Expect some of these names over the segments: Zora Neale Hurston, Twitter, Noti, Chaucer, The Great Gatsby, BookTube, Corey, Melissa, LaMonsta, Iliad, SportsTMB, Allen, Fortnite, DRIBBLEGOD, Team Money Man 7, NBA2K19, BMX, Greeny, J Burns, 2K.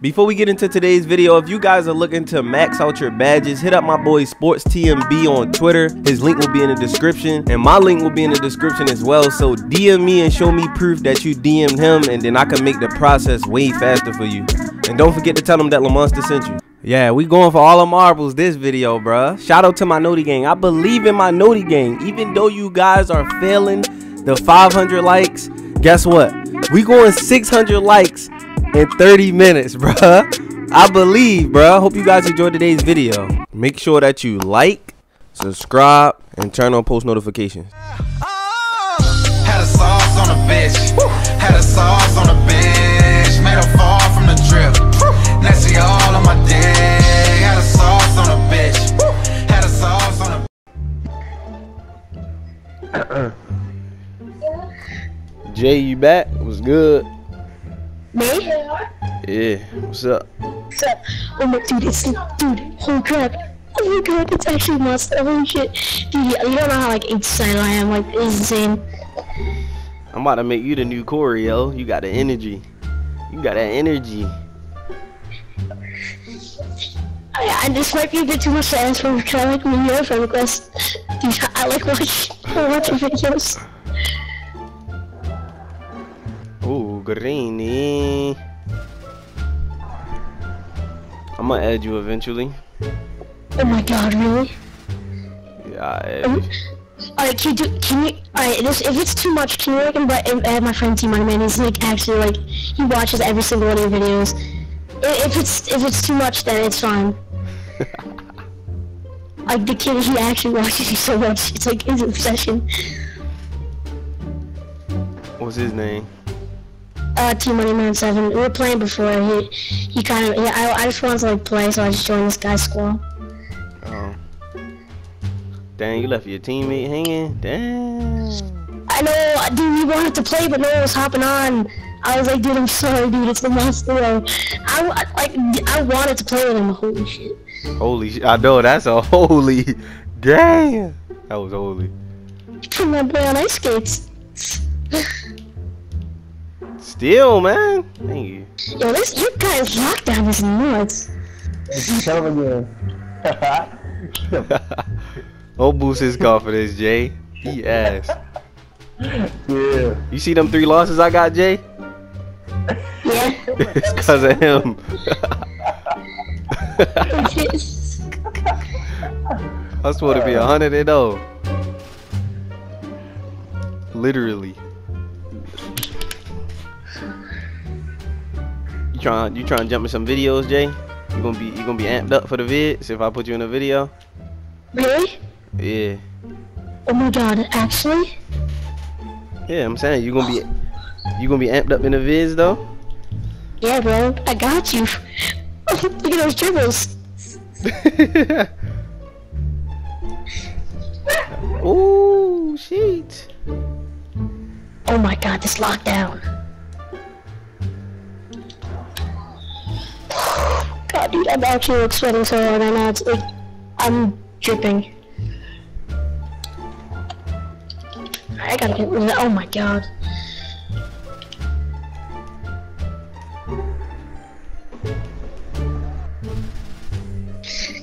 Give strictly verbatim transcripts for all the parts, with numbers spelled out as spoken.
Before we get into today's video, if you guys are looking to max out your badges, hit up my boy SportsTMB on Twitter. His link will be in the description, and my link will be in the description as well. So D M me and show me proof that you D M'd him, and then I can make the process way faster for you. And don't forget to tell him that LaMonsta sent you. Yeah, we going for all the marbles this video, bruh. Shout out to my Noti gang. I believe in my Noti gang. Even though you guys are failing the five hundred likes, guess what? We going six hundred likes in thirty minutes, bruh. I believe, bruh. Hope you guys enjoyed today's video. Make sure that you like, subscribe, and turn on post notifications. Had a sauce on the bench. Had a sauce on the bench. Made a fall from the drip. Now she all on my dick. Had a sauce on the bitch. Had a sauce on the uh-uh. Jay, you back? What's good? Me? Yeah, what's up? What's up? Oh my dude, it's dude, holy crap. Oh my god, it's actually monster. Holy shit. Dude, you don't know how like excited I am, like it's insane. I'm about to make you the new Corey, yo. You got the energy. You got that energy. I, I this might be a bit too much science, but can I make me your friend request? Dude, I like watch I watch your videos. Ooh, Greeny. I'm gonna add you eventually. Oh my god, really? Yeah, I add um, you. Alright, can you do, can you, alright, if it's too much, can you like, but add my friend Team Money Man? He's like, actually like, he watches every single one of your videos. If it's, if it's too much, then it's fine. Like, the kid, he actually watches you so much. It's like his obsession. What's his name? Uh, Team Money Man seven. We were playing before. He, he kind of. Yeah, I, I just wanted to like play, so I just joined this guy's squad. Oh. Dang, you left your teammate hanging. Damn. I know, dude. We wanted to play, but no one was hopping on. I was like, dude, I'm sorry, dude. It's the monster. I like. I wanted to play with him. Holy shit. Holy shit. I know that's a holy. Damn. That was holy. Come on, boy, on ice skates. Still, man. Thank you. Yo, this you guys lockdown is nuts. It's coming in. Don't boost his confidence, Jay. He ass. Yeah. You see them three losses I got, Jay? Yeah. It's because of him. I swear to be a hundred and oh. Literally. You trying, you trying to jump in some videos, Jay? You gonna be, you gonna be amped up for the vids if I put you in a video? Really? Yeah. Oh my god, actually? Yeah, I'm saying you gonna be, you gonna be amped up in the vids though? Yeah, bro, I got you. Look at those dribbles. Ooh, shit. Oh my god, this lockdown. God, dude, I'm actually like, sweating so hard right now. It's like I'm dripping. I gotta get rid of that. Oh my god.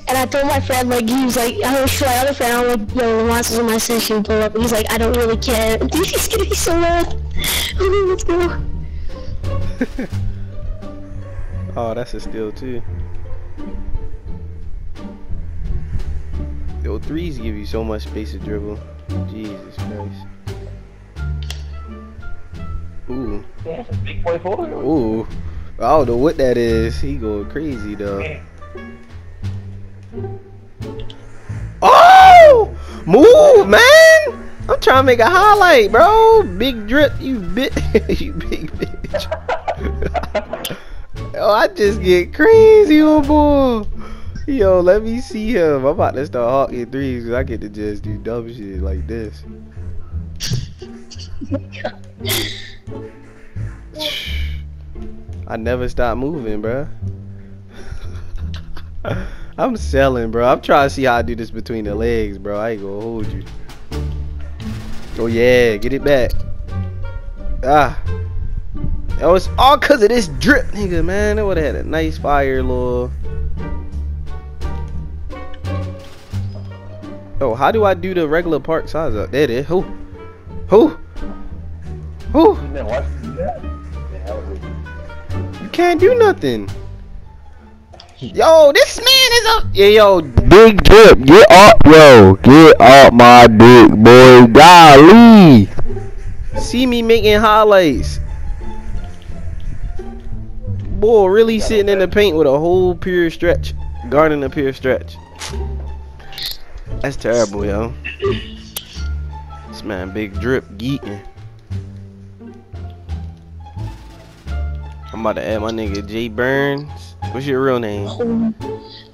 And I told my friend, like, he was like, I was my other friend, I'm like, yo, the monster's in my session, pull up. And he's like, I don't really care. Dude, he's gonna be so mad. Okay, let's go. Oh, that's a steal too. Yo, threes give you so much space to dribble. Jesus Christ. Ooh. Yeah, that's a big forty-four. Ooh. I don't know what that is. He going crazy though. Yeah. Oh! Move, man! I'm trying to make a highlight, bro. Big drip, you bit you big bitch. Oh, I just get crazy on board. Yo, let me see him. I'm about to start hawking threes because I get to just do dumb shit like this. I never stop moving, bro. I'm selling, bro. I'm trying to see how I do this between the legs, bro. I ain't gonna hold you. Oh, yeah. Get it back. Ah. That was all cause of this drip, nigga, man. It would've had a nice fire, lord. Oh, how do I do the regular park size up? There it is. Who? Who? Who? You can't do nothing. Yo, this man is up. Yeah, yo, big drip, get up, yo, get up, my big boy, golly. See me making highlights. Boy, really sitting in the paint with a whole pure stretch, guarding a pure stretch. That's terrible, yo. This man, big drip, geeking. I'm about to add my nigga J Burns. What's your real name? Um,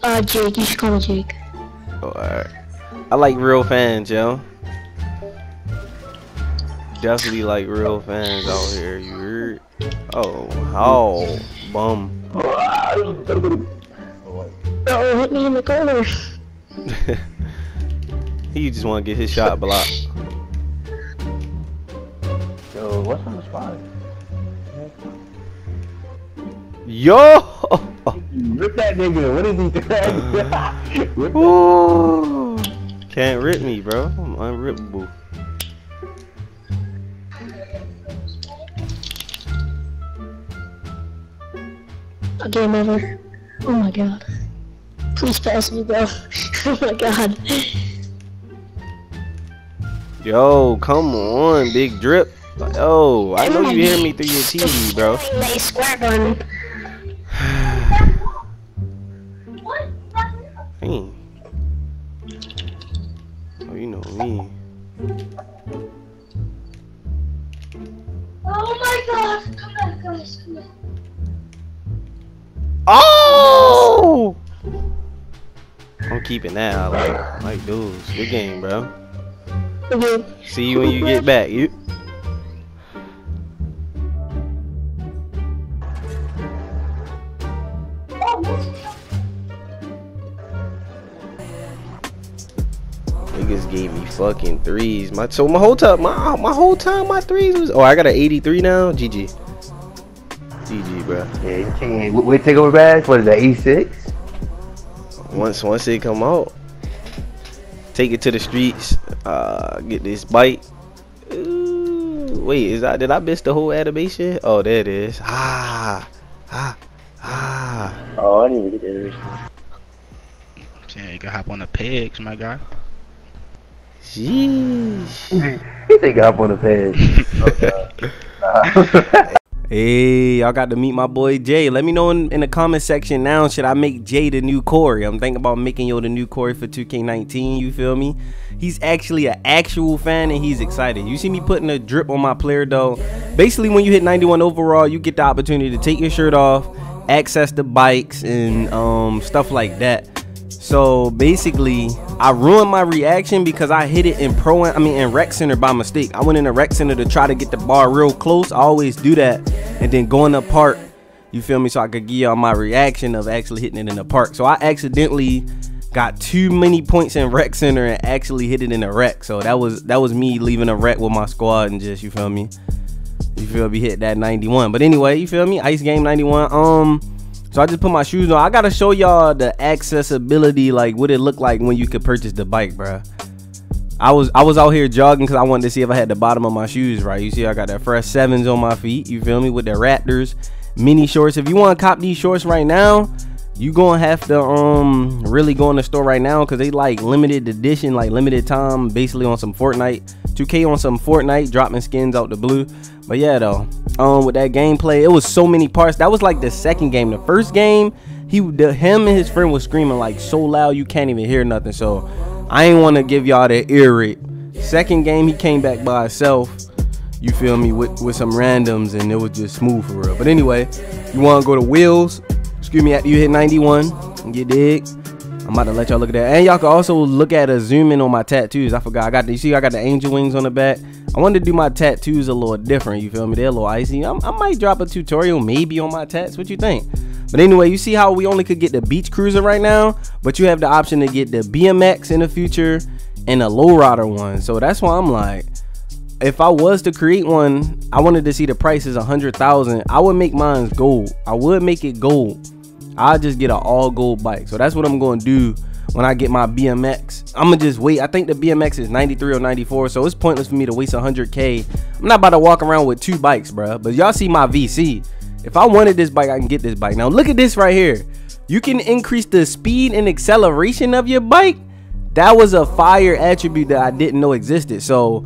uh, Jake. You should call me Jake. Oh, alright. I like real fans, yo. Definitely like real fans out here. You heard? Oh, oh, bum. Oh, hit me in the corner. He just want to get his shot blocked. Yo, what's on the spot? Yo! Rip that nigga, what is he doing? Rip that. Ooh. Can't rip me, bro. I'm unrippable. Game over. Oh my god. Please pass me, bro. Oh my god. Yo, come on, big drip. Oh, I know you hear me through your T V, bro. Hey. Oh, you know me. Oh my god! Come back, guys. Come back. Oh! I'm keeping that. I like, like dudes. Good game, bro. Okay. See you when you get back. You. Niggas gave me fucking threes. My so my whole time, my my whole time, my threes was. Oh, I got an eighty-three now. G G, G G, bro. Yeah, you we take over bags. What is that? eighty-six. Once once it come out, take it to the streets. Uh, get this bite. Ooh, wait, is I did I miss the whole animation? Oh, there it is. Ah, ah, ah. Oh, I didn't even get the animation. Yeah, you gotta hop on the pegs, my guy. Jeez. He think up on the page. Oh, hey, y'all got to meet my boy Jay. Let me know in, in the comment section now, should I make Jay the new Corey? I'm thinking about making yo the new Corey for two K nineteen, you feel me? He's actually an actual fan and he's excited. You see me putting a drip on my player though. Basically, when you hit ninety-one overall, you get the opportunity to take your shirt off, access the bikes and um, stuff like that. So basically, I ruined my reaction because I hit it in pro, I mean in rec center by mistake. I went in a rec center to try to get the bar real close. I always do that, and then go in the park. You feel me? So I could give y'all my reaction of actually hitting it in the park. So I accidentally got too many points in rec center and actually hit it in a rec. So that was that was me leaving a rec with my squad and just, you feel me? You feel me? Hit that ninety-one. But anyway, you feel me? Ice game ninety-one. Um. So I just put my shoes on. I gotta show y'all the accessibility, like what it looked like when you could purchase the bike, bruh. I was I was out here jogging because I wanted to see if I had the bottom of my shoes right. You see, I got that fresh sevens on my feet. You feel me, with the Raptors mini shorts. If you want to cop these shorts right now, you gonna have to um really go in the store right now because they like limited edition, like limited time, basically on some Fortnite, two K on some Fortnite, dropping skins out the blue. But yeah though, um with that gameplay, it was so many parts. That was like the second game. The first game, he the, him and his friend was screaming like so loud you can't even hear nothing. So I ain't want to give y'all that ear rape. Second game, he came back by himself. You feel me, with, with some randoms, and it was just smooth for real. But anyway, you want to go to wheels. Excuse me, after you hit ninety-one, you dig? I'm about to let y'all look at that. And y'all can also look at a zoom in on my tattoos. I forgot. I got the, you see, I got the angel wings on the back. I wanted to do my tattoos a little different. You feel me? They're a little icy. I'm, I might drop a tutorial maybe on my tats. What you think? But anyway, you see how we only could get the beach cruiser right now, but you have the option to get the B M X in the future and a low rider one. So that's why I'm like, if I was to create one, I wanted to see the price is a hundred thousand. I would make mine gold. I would make it gold. I'll just get an all gold bike. So that's what I'm going to do when I get my B M X. I'm gonna just wait. I think the B M X is ninety-three or ninety-four, so it's pointless for me to waste one hundred K. I'm not about to walk around with two bikes, bro. But y'all see my V C. If I wanted this bike, I can get this bike. Now look at this right here. You can increase the speed and acceleration of your bike. That was a fire attribute that I didn't know existed. So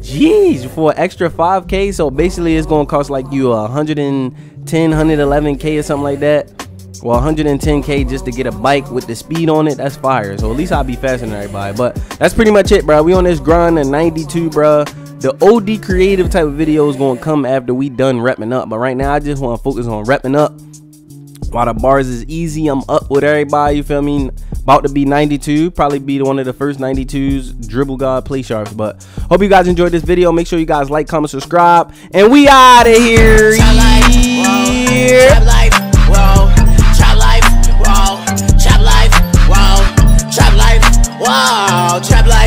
jeez, for an extra five K. So basically it's gonna cost like you one hundred ten, one hundred eleven K or something like that. Well, one hundred ten K just to get a bike with the speed on it. That's fire. So at least I'll be faster than everybody. But that's pretty much it, bro. We on this grind at ninety-two, bro. The O D creative type of video is going to come after we done repping up. But right now, I just want to focus on repping up. While the bars is easy, I'm up with everybody. You feel me? About to be ninety-two. Probably be one of the first ninety-twos. Dribble God, play sharps. But hope you guys enjoyed this video. Make sure you guys like, comment, subscribe. And we out of here. Yeah. Wow, trap life.